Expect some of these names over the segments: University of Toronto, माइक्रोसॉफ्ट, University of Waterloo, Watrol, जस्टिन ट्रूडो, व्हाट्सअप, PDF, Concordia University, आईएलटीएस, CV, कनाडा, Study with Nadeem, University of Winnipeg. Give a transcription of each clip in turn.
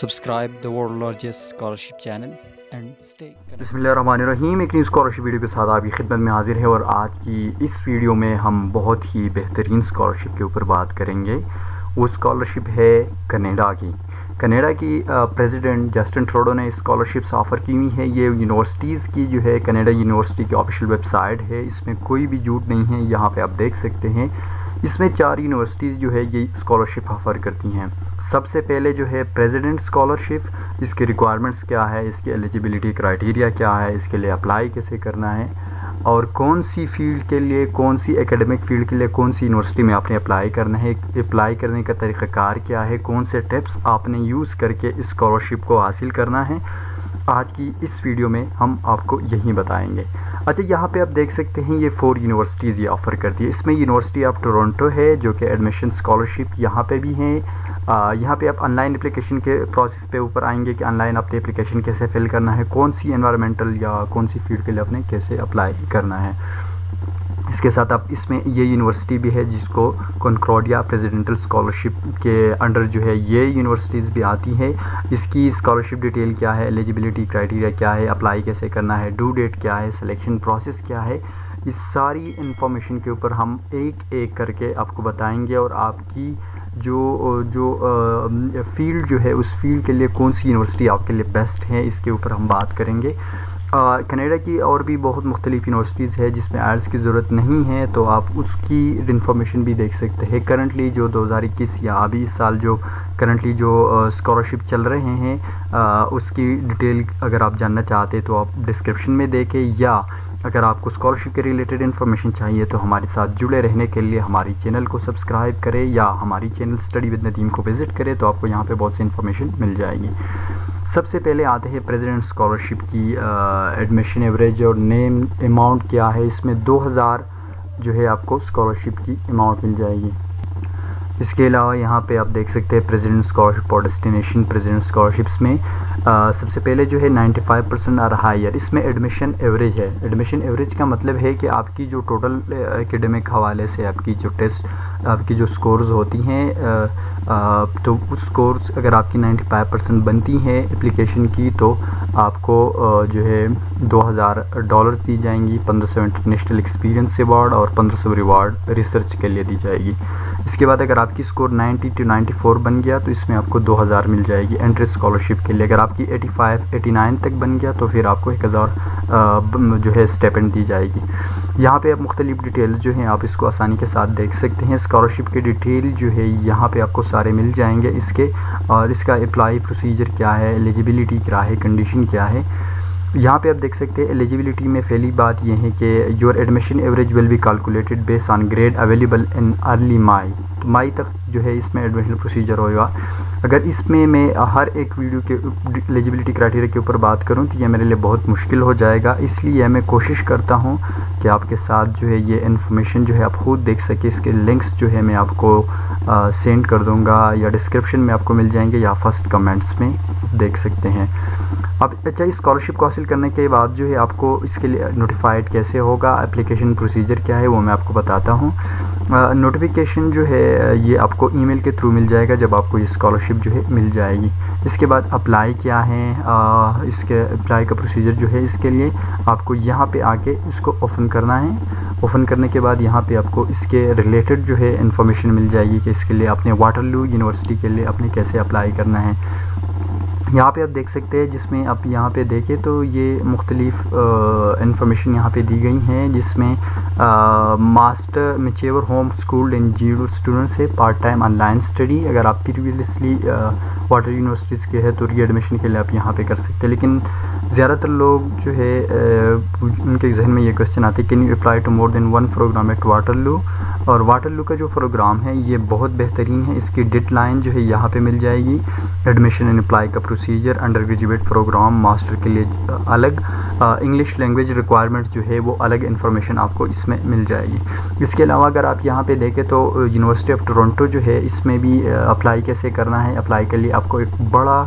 Subscribe the world largest scholarship channel and stay connected. बिस्मिल्लाहिर्रहमानिर्रहीम, एक new scholarship के साथ आपकी खिदमत में हाजिर है और आज की इस वीडियो में हम बहुत ही बेहतरीन स्कॉलरशिप के ऊपर बात करेंगे। वो स्कॉलरशिप है कनाडा की। कनाडा की प्रेसिडेंट जस्टिन ट्रूडो ने स्कॉलरशिप्स ऑफ़र की हुई है। ये यूनिवर्सिटीज़ की जो है कनाडा यूनिवर्सिटी की ऑफिशियल वेबसाइट है, इसमें कोई भी झूठ नहीं है। यहाँ पे आप देख सकते हैं इसमें 4 यूनिवर्सिटीज़ जो है ये स्कॉलरशिप ऑफ़र करती हैं। सबसे पहले जो है प्रेसिडेंट स्कॉलरशिप, इसके रिक्वायरमेंट्स क्या है, इसके एलिजिबिलिटी क्राइटेरिया क्या है, इसके लिए अप्लाई कैसे करना है और कौन सी फील्ड के लिए, कौन सी एकेडमिक फील्ड के लिए कौन सी यूनिवर्सिटी में आपने अप्लाई करना है, अप्लाई करने का तरीक़ाकार क्या है, कौन से टिप्स आपने यूज़ करके इस स्कॉलरशिप को हासिल करना है, आज की इस वीडियो में हम आपको यही बताएंगे। अच्छा, यहाँ पे आप देख सकते हैं ये 4 यूनिवर्सिटीज़ ये ऑफ़र करती है। इसमें यूनिवर्सिटी ऑफ टोरंटो है जो कि एडमिशन स्कॉलरशिप यहाँ पे भी है। यहाँ पे आप ऑनलाइन एप्लीकेशन के प्रोसेस पे ऊपर आएंगे कि ऑनलाइन अपने एप्लीकेशन कैसे फिल करना है, कौन सी एनवायरमेंटल या कौन सी फील्ड के लिए आपने कैसे अप्लाई करना है। इसके साथ आप इसमें ये यूनिवर्सिटी भी है जिसको कॉनकॉर्डिया प्रेसिडेंटल स्कॉलरशिप के अंडर जो है ये यूनिवर्सिटीज़ भी आती है। इसकी स्कॉलरशिप डिटेल क्या है, एलिजिबिलिटी क्राइटेरिया क्या है, अप्लाई कैसे करना है, ड्यू डेट क्या है, सिलेक्शन प्रोसेस क्या है, इस सारी इंफॉर्मेशन के ऊपर हम एक एक करके आपको बताएंगे और आपकी जो फील्ड जो है उस फील्ड के लिए कौन सी यूनिवर्सिटी आपके लिए बेस्ट है, इसके ऊपर हम बात करेंगे। कनाडा की और भी बहुत मुख्तलिफ यूनिवर्सिटीज़ है जिसमें आयल्स की ज़रूरत नहीं है, तो आप उसकी इंफॉर्मेशन भी देख सकते हैं। करंटली जो 2021 या अभी इस साल जो करंटली जो स्कॉलरशिप चल रहे हैं उसकी डिटेल अगर आप जानना चाहते हैं तो आप डिस्क्रिप्शन में देखें, या अगर आपको स्कॉलरशिप के रिलेटेड इन्फॉर्मेशन चाहिए तो हमारे साथ जुड़े रहने के लिए हमारी चैनल को सब्सक्राइब करें या हमारी चैनल स्टडी विद नदीम को विज़िट करें, तो आपको यहाँ पे बहुत सी इन्फॉर्मेशन मिल जाएगी। सबसे पहले आते हैं प्रेसिडेंट स्कॉलरशिप की एडमिशन एवरेज और नेम अमाउंट क्या है। इसमें 2000 जो है आपको स्कॉलरशिप की अमाउंट मिल जाएगी। इसके अलावा यहाँ पे आप देख सकते हैं प्रेसिडेंट स्कॉलरशिप और डेस्टिनेशन प्रेसिडेंट स्कॉलरशिप्स में सबसे पहले जो है 95% और हायर, इसमें एडमिशन एवरेज है। एडमिशन एवरेज का मतलब है कि आपकी जो टोटल एकेडमिक हवाले से आपकी जो टेस्ट, आपकी जो स्कोर्स होती हैं, तो उस स्कोर्स अगर आपकी 95% बनती है एप्लीकेशन की तो आपको जो है $2000 दी जाएंगी, 1500 इंटरनेशनल एक्सपीरियंस अवार्ड और 1500 रिवार्ड रिसर्च के लिए दी जाएगी। इसके बाद अगर आपकी स्कोर 90 to 94 बन गया तो इसमें आपको 2000 मिल जाएगी एंट्रेंस स्कॉलरशिप के लिए। अगर आपकी 85, 89 तक बन गया तो फिर आपको 1000 जो है स्टाइपेंड दी जाएगी। यहाँ पे आप मुख्तलिफ डिटेल्स जो हैं आप इसको आसानी के साथ देख सकते हैं। स्कॉलरशिप की डिटेल जो है यहाँ पे आपको सारे मिल जाएंगे इसके, और इसका अप्लाई प्रोसीजर क्या है, एलिजिबिलिटी क्या है, कंडीशन क्या है। यहाँ पे आप देख सकते हैं एलिजिबिलिटी में पहली बात यह है कि your admission average will be calculated based on grade available in early May. तो मई तक जो है इसमें एडमिशन प्रोसीजर होगा। अगर इसमें मैं हर एक वीडियो के एलिजिबिलिटी क्राइटेरिया के ऊपर बात करूं तो ये मेरे लिए बहुत मुश्किल हो जाएगा, इसलिए मैं कोशिश करता हूं कि आपके साथ जो है ये इन्फॉर्मेशन जो है आप खुद देख सके। इसके लिंक्स जो है मैं आपको सेंड कर दूंगा या डिस्क्रिप्शन में आपको मिल जाएंगे या फर्स्ट कमेंट्स में देख सकते हैं अब। अच्छा, इस स्कॉलरशिप को हासिल करने के बाद जो है आपको इसके लिए नोटिफाइड कैसे होगा, एप्लीकेशन प्रोसीजर क्या है, वो मैं आपको बताता हूँ। नोटिफिकेशन जो है ये आपको ईमेल के थ्रू मिल जाएगा जब आपको ये स्कॉलरशिप जो है मिल जाएगी। इसके बाद अप्लाई क्या है, इसके अप्लाई का प्रोसीजर जो है इसके लिए आपको यहाँ पे आके इसको ओपन करना है। ओपन करने के बाद यहाँ पे आपको इसके रिलेटेड जो है इन्फॉर्मेशन मिल जाएगी कि इसके लिए आपने वाटरलू यूनिवर्सिटी के लिए आपने कैसे अप्लाई करना है। यहाँ पे आप देख सकते हैं जिसमें आप यहाँ पे देखें तो ये मुख्तलिफ इंफॉर्मेशन यहाँ पे दी गई हैं, जिसमें master mature home schooled and students है, पार्ट टाइम ऑनलाइन स्टडी। अगर आप प्रीवियसली वाटर यूनिवर्सिटीज़ के है तो री एडमिशन के लिए आप यहाँ पे कर सकते हैं, लेकिन ज़्यादातर लोग जो है उनके जहन में ये क्वेश्चन आते हैं can you apply to more than one program at Waterloo. और वाटरलू का जो प्रोग्राम है ये बहुत बेहतरीन है। इसकी डेडलाइन जो है यहाँ पे मिल जाएगी, एडमिशन एंड अप्लाई का procedure, under graduate program, master के लिए अलग, इंग्लिश लैंग्वेज रिक्वायरमेंट्स जो है वो अलग इन्फॉर्मेशन आपको इसमें मिल जाएगी। इसके अलावा अगर आप यहाँ पे देखें तो यूनिवर्सिटी ऑफ टोरंटो जो है इसमें भी अप्लाई कैसे करना है, अप्लाई के लिए आपको एक बड़ा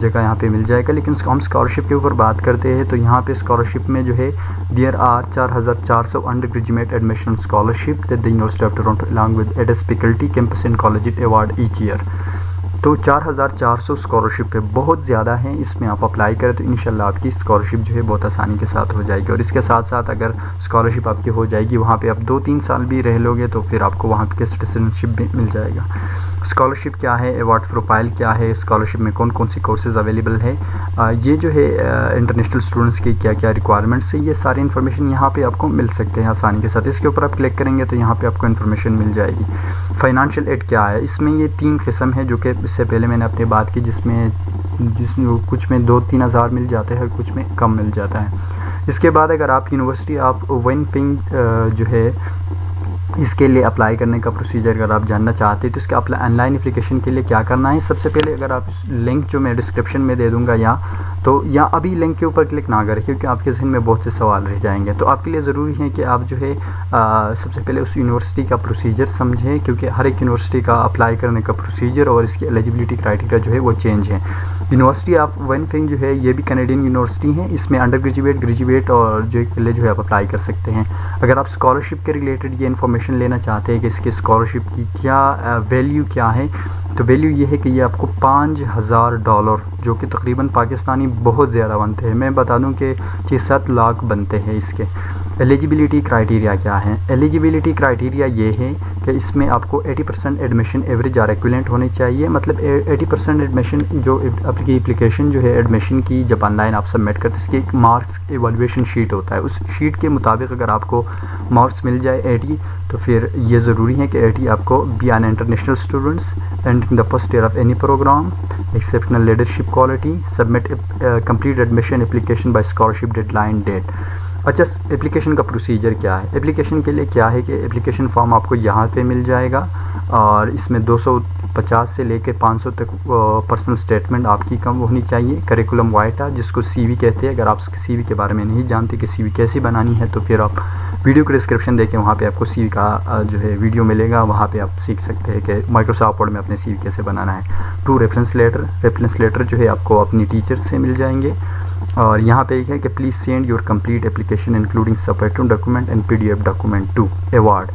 जगह यहाँ पे मिल जाएगा। लेकिन हम स्कॉलरशिप के ऊपर बात करते हैं तो यहाँ पे स्कॉलरशिप में जो है there are 4400 under graduate admission scholarship that the university of Toronto along with its faculty campus and college award each year. तो 4400 स्कॉलरशिप पे बहुत ज़्यादा हैं, इसमें आप अप्लाई करें तो इंशाल्लाह आपकी स्कॉलरशिप जो है बहुत आसानी के साथ हो जाएगी। और इसके साथ साथ अगर स्कॉलरशिप आपकी हो जाएगी वहाँ पे आप 2-3 साल भी रह लोगे तो फिर आपको वहाँ के सिटीजनशिप भी मिल जाएगा। स्कॉलरशिप क्या है, अवार्ड प्रोफाइल क्या है, स्कॉलरशिप में कौन कौन सी कोर्सेज़ अवेलेबल है, ये जो है इंटरनेशनल स्टूडेंट्स की क्या क्या रिक्वायरमेंट्स है, ये सारी इन्फॉर्मेशन यहाँ पे आपको मिल सकते हैं आसानी के साथ। इसके ऊपर आप क्लिक करेंगे तो यहाँ पे आपको इन्फॉर्मेशन मिल जाएगी। फाइनेंशियल एड क्या है, इसमें ये 3 किस्म है जो कि इससे पहले मैंने अपनी बात की, जिसमें कुछ में 2-3 हज़ार मिल जाते हैं और कुछ में कम मिल जाता है। इसके बाद अगर आप यूनिवर्सिटी ऑफ विनिपेग जो है इसके लिए अप्लाई करने का प्रोसीजर अगर आप जानना चाहते हैं तो इसके अप्लाई ऑनलाइन एप्लीकेशन के लिए क्या करना है, सबसे पहले अगर आप लिंक जो मैं डिस्क्रिप्शन में दे दूंगा या अभी लिंक के ऊपर क्लिक ना करें क्योंकि आपके जहन में बहुत से सवाल रह जाएंगे। तो आपके लिए ज़रूरी है कि आप जो है सबसे पहले उस यूनिवर्सिटी का प्रोसीजर समझें, क्योंकि हर एक यूनिवर्सिटी का अप्लाई करने का प्रोसीजर और इसकी एलिजिबिलिटी क्राइटेरिया जो है वो चेंज है। यूनिवर्सिटी ऑफ विनिपेग जो है ये भी कैनेडियन यूनिवर्सिटी है, इसमें अंडर ग्रेजुएट, ग्रेजुएट और जो है आप अप्लाई कर सकते हैं। अगर आप स्कॉलरशिप के रिलेटेड ये इन्फॉर्मेशन लेना चाहते हैं कि इसके स्कॉलरशिप की क्या वैल्यू क्या है, तो वैल्यू ये है कि ये आपको $5000 जो कि तकरीबन पाकिस्तानी बहुत ज़्यादा बनते हैं, मैं बता दूं कि 6-7 लाख बनते हैं। इसके एलिजिबिलिटी क्राइटेरिया क्या है, एलिजिबिलिटी क्राइटेरिया ये है कि इसमें आपको 80% एडमिशन एवरेज और इक्विवेलेंट होने चाहिए, मतलब 80% एडमिशन जो आपकी एप्लीकेशन जो है एडमिशन की जब ऑनलाइन आप सबमिट करते हैं इसकी एक मार्क्स एवलुएशन शीट होता है, उस शीट के मुताबिक अगर आपको मार्क्स मिल जाए 80 तो फिर ये ज़रूरी है कि 80 आपको be an international students and in the first year of any program, exceptional leadership quality, submit complete admission application by scholarship deadline date. अच्छा, एप्लीकेशन का प्रोसीजर क्या है, एप्लीकेशन के लिए क्या है कि एप्लीकेशन फॉर्म आपको यहाँ पे मिल जाएगा और इसमें 250 से लेके 500 तक पर्सनल स्टेटमेंट आपकी कम होनी चाहिए। करिकुलम वाइटा जिसको सीवी कहते हैं, अगर आप सीवी के बारे में नहीं जानते कि सीवी कैसे बनानी है तो फिर आप वीडियो को डिस्क्रिप्शन देखें, वहाँ पे आपको सीवी का जो है वीडियो मिलेगा, वहाँ पे आप सीख सकते हैं कि माइक्रोसॉफ्ट वर्ड में अपने सीवी कैसे बनाना है। 2 रेफरेंस लेटर जो है आपको अपनी टीचर से मिल जाएंगे और यहाँ पे एक है कि please send your complete application including supporting document and PDF document to award.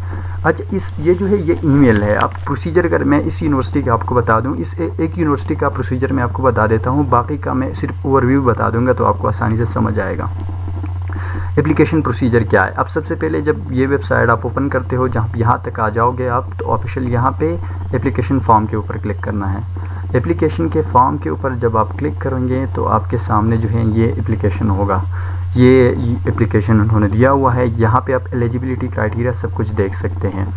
अच्छा, ये जो है ये ईमेल है। अब प्रोसीजर अगर मैं इस यूनिवर्सिटी का आपको बता दूं, इस एक यूनिवर्सिटी का प्रोसीजर मैं आपको बता देता हूँ, बाकी का मैं सिर्फ ओवरव्यू बता दूँगा तो आपको आसानी से समझ आएगा एप्लीकेशन प्रोसीजर क्या है। अब सबसे पहले जब ये वेबसाइट आप ओपन करते हो, जहाँ यहाँ तक आ जाओगे आप तो ऑफिशियल यहाँ पे एप्लीकेशन फॉर्म के ऊपर क्लिक करना है। एप्लीकेशन के फॉर्म के ऊपर जब आप क्लिक करेंगे तो आपके सामने जो है ये एप्लीकेशन होगा, ये एप्लीकेशन उन्होंने दिया हुआ है, यहाँ पे आप एलिजिबिलिटी क्राइटेरिया सब कुछ देख सकते हैं।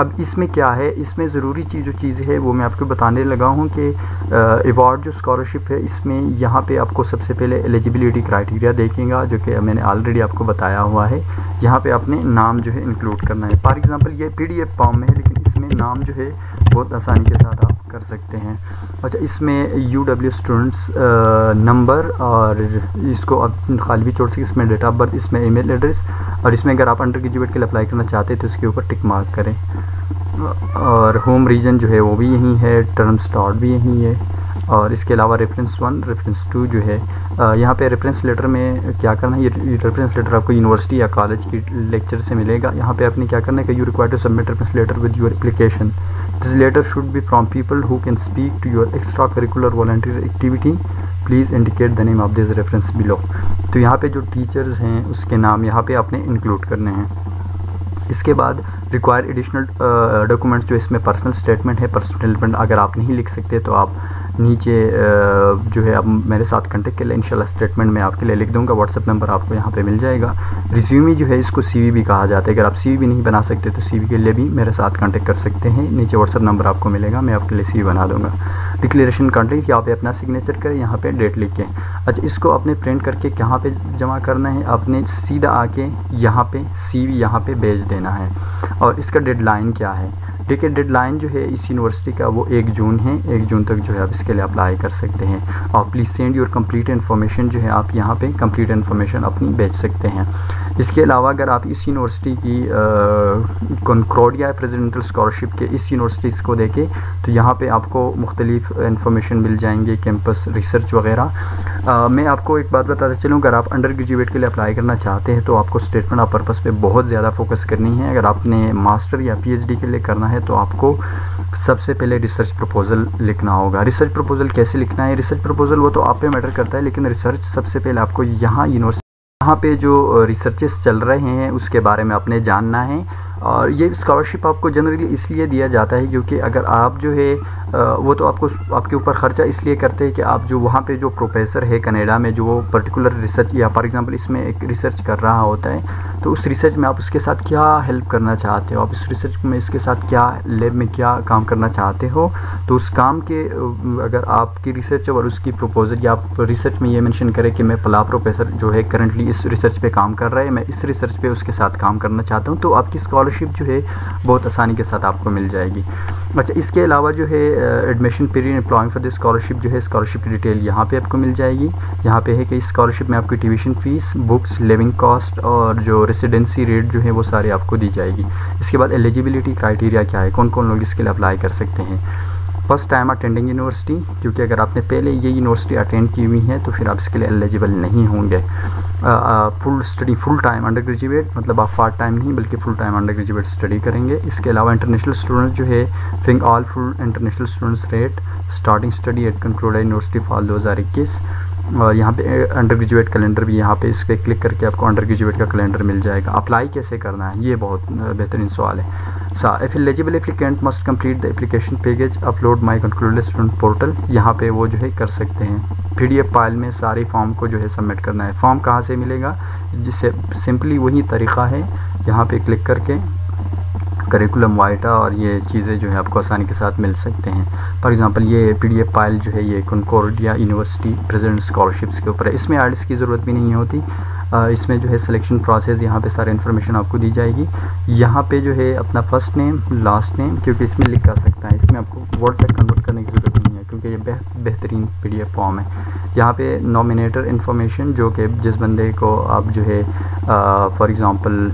अब इसमें क्या है, इसमें ज़रूरी जो चीज़ है वो मैं आपको बताने लगा हूँ कि अवार्ड जो स्कॉलरशिप है इसमें यहाँ पे आपको सबसे पहले एलिजिबिलिटी क्राइटेरिया देखेगा जो कि मैंने ऑलरेडी आपको बताया हुआ है। यहाँ पे आपने नाम जो है इंक्लूड करना है, फॉर एग्जांपल ये PDF फॉर्म में है लेकिन इसमें नाम जो है बहुत आसानी के साथ आप कर सकते हैं। अच्छा, इसमें UW स्टूडेंट्स नंबर और इसको आप खाली छोड़ सकते, इसमें डेट ऑफ बर्थ, इसमें ईमेल एड्रेस और इसमें अगर आप अंडर ग्रेजुएट के लिए अप्लाई करना चाहते हैं तो उसके ऊपर टिक मार्क करें और होम रीजन जो है वो भी यही है, टर्म स्टार्ट भी यही है और इसके अलावा रेफरेंस 1, रेफरेंस 2 जो है यहाँ पे रेफरेंस लेटर में क्या करना है, ये रेफरेंस लेटर आपको यूनिवर्सिटी या कॉलेज की लेक्चर से मिलेगा। यहाँ पे आपने क्या करना है कि you require to submit reference letter with your application, this letter should be from people who can speak to your extra curricular volunteer activity, please indicate the name of this reference below. तो यहाँ पर जो teachers हैं उसके नाम यहाँ पर आपने इंक्लूड करने हैं। इसके बाद रिक्वायर एडिशनल डॉक्यूमेंट्स जो इसमें पर्सनल स्टेटमेंट है, पर्सनल स्टेटमेंट अगर आप नहीं लिख सकते तो आप नीचे जो है आप मेरे साथ कांटेक्ट कर लें, इंशाल्लाह स्टेटमेंट मैं आपके लिए लिख दूंगा, व्हाट्सअप नंबर आपको यहाँ पे मिल जाएगा। रिज्यूमी जो है इसको CV भी कहा जाता है, अगर आप CV नहीं बना सकते तो CV के लिए भी मेरे साथ कांटेक्ट कर सकते हैं, नीचे व्हाट्सअप नंबर आपको मिलेगा, मैं आपके लिए CV बना दूँगा। डिक्लेरेशन कंटेंट यहाँ पे अपना सिग्नेचर करें, यहाँ पे डेट लिखें। अच्छा, इसको आपने प्रिंट करके कहाँ पे जमा करना है, आपने सीधा आके यहाँ पे CV यहाँ पे भेज देना है। और इसका डेडलाइन क्या है, देखिए डेडलाइन जो है इस यूनिवर्सिटी का वो 1 जून है, 1 जून तक जो है आप इसके लिए अप्लाई कर सकते हैं। और please send your complete information जो है आप यहाँ पे कंप्लीट इन्फॉर्मेशन अपनी भेज सकते हैं। इसके अलावा अगर आप इस यूनिवर्सिटी की कॉनकॉर्डिया प्रेसिडेंटल स्कॉलरशिप के इस यूनिवर्सिटीज़ को देखें तो यहाँ पे आपको मुख्तलिफ इन्फॉर्मेशन मिल जाएंगे, कैंपस रिसर्च वगैरह। मैं आपको एक बात बताते चलूँ, अगर आप अंडर ग्रेजुएट के लिए अप्लाई करना चाहते हैं तो आपको स्टेटमेंट ऑफ पर्पस पे बहुत ज़्यादा फोकस करनी है, अगर आपने मास्टर या PhD के लिए करना है तो आपको सबसे पहले रिसर्च प्रपोजल लिखना होगा। रिसर्च प्रपोजल कैसे लिखना है, रिसर्च प्रपोजल वो तो आप पे मैटर करता है, लेकिन रिसर्च सबसे पहले आपको यहाँ यूनिवर्सिटी यहाँ पे जो रिसर्चेस चल रहे हैं उसके बारे में आपने जानना है। और ये स्कॉलरशिप आपको जनरली इसलिए दिया जाता है क्योंकि अगर आप जो है वो तो आपको आपके ऊपर ख़र्चा इसलिए करते हैं कि आप जो वहाँ पे जो प्रोफेसर है कनाडा में जो वो पर्टिकुलर रिसर्च या फॉर एग्जांपल इसमें एक रिसर्च कर रहा होता है, तो उस रिसर्च में आप उसके साथ क्या हेल्प करना चाहते हो, आप इस रिसर्च में इसके साथ क्या लैब में क्या काम करना चाहते हो। तो उस काम के अगर आपकी रिसर्च और उसकी प्रपोजल या आप रिसर्च में ये मेंशन करें कि मैं फला प्रोफेसर जो है करंटली इस रिसर्च पर काम कर रहा है, मैं इस रिसर्च पर उसके साथ काम करना चाहता हूँ, तो आपकी स्कॉलरशिप जो है बहुत आसानी के साथ आपको मिल जाएगी। अच्छा, इसके अलावा जो है admission period applying for the scholarship जो है स्कॉलरशिप की डिटेल यहाँ पे आपको मिल जाएगी। यहाँ पे है कि इस स्कॉलरशिप में आपकी tuition fees, books, living cost और जो रेसिडेंसी रेट जो है वो सारे आपको दी जाएगी। इसके बाद एलिजिबिलिटी क्राइटेरिया क्या है, कौन कौन लोग इसके लिए अप्लाई कर सकते हैं। फर्स्ट टाइम अटेंडिंग यूनिवर्सिटी, क्योंकि अगर आपने पहले ये यूनिवर्सिटी अटेंड की हुई है तो फिर आप इसके लिए एलिजिबल नहीं होंगे। Full study, full time under graduate, मतलब आप पार्ट टाइम नहीं बल्कि full time under graduate study करेंगे। इसके अलावा इंटरनेशनल स्टूडेंट्स जो है फिंग all full international students rate starting study at Concordia university fall 2021। और यहाँ पे अंडर ग्रेजुएट कैलेंडर भी, यहाँ पे इस पर क्लिक करके आपको अंडर ग्रेजुएट का कैलेंडर मिल जाएगा। अप्लाई कैसे करना है ये बहुत बेहतरीन सवाल है। If eligible applicant must complete the application package, upload my Concordia student portal, यहाँ पे वो जो है कर सकते हैं। PDF फाइल में सारे फॉर्म को जो है सबमिट करना है। फॉर्म कहाँ से मिलेगा, जिससे सिंपली वही तरीक़ा है, यहाँ पे क्लिक करके करिकुलम वाइटा और ये चीज़ें जो है आपको आसानी के साथ मिल सकते हैं। फॉर एग्जांपल ये PDF फाइल जो है ये कॉनकॉर्डिया यूनिवर्सिटी प्रेजेंट स्कॉलरशिप्स के ऊपर है, इसमें आईएलटीएस की ज़रूरत भी नहीं होती। इसमें जो है सिलेक्शन प्रोसेस यहाँ पे सारी इन्फॉर्मेशन आपको दी जाएगी। यहाँ पे जो है अपना फर्स्ट नेम, लास्ट नेम, क्योंकि इसमें लिखा सकता है, इसमें आपको वर्ड तक कन्वर्ट करने की ज़रूरत नहीं है क्योंकि ये बेहतरीन PDF फॉर्म है। यहाँ पे नॉमिनेटर इन्फॉर्मेशन, जो कि जिस बंदे को आप जो है फॉर एग्ज़ाम्पल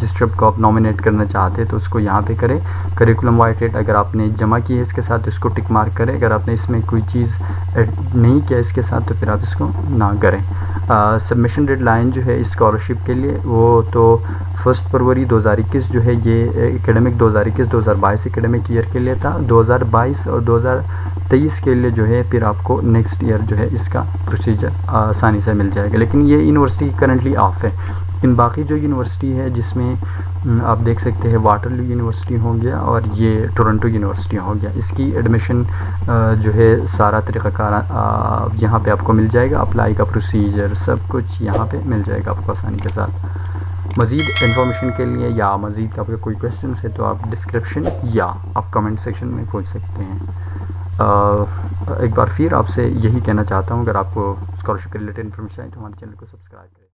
जिस शब्द को आप नॉमिनेट करना चाहते हैं तो उसको यहाँ पे करें। करिकुलम वाइटेड अगर आपने जमा की है इसके साथ तो इसको टिक मार्क करें, अगर आपने इसमें कोई चीज़ ऐड नहीं किया इसके साथ तो फिर आप इसको ना करें। सबमिशन डेडलाइन जो है स्कॉलरशिप के लिए वो तो 1 फरवरी 2021 जो है ये एकेडमिक 2021-2022 एकेडमिक ईयर के लिए था। 2022 और 2023 के लिए जो है फिर आपको नेक्स्ट ईयर जो है इसका प्रोसीजर आसानी से मिल जाएगा, लेकिन ये यूनिवर्सिटी करंटली ऑफ है। इन बाकी जो यूनिवर्सिटी है जिसमें आप देख सकते हैं वाटरलू यूनिवर्सिटी हो गया और ये टोरंटो यूनिवर्सिटी हो गया, इसकी एडमिशन जो है सारा तरीक़ाकार यहाँ पे आपको मिल जाएगा। अप्लाई का प्रोसीजर सब कुछ यहाँ पे मिल जाएगा आपको आसानी के साथ। मज़ीद इन्फॉर्मेशन के लिए या मज़ीद आपके कोई क्वेश्चन है तो आप डिस्क्रिप्शन या आप कमेंट सेक्शन में पूछ सकते हैं। एक बार फिर आपसे यही कहना चाहता हूँ, अगर आपको स्कॉलरशिप के रिलेटेड इन्फॉर्मेशन आए तो हमारे चैनल को सब्सक्राइब करें।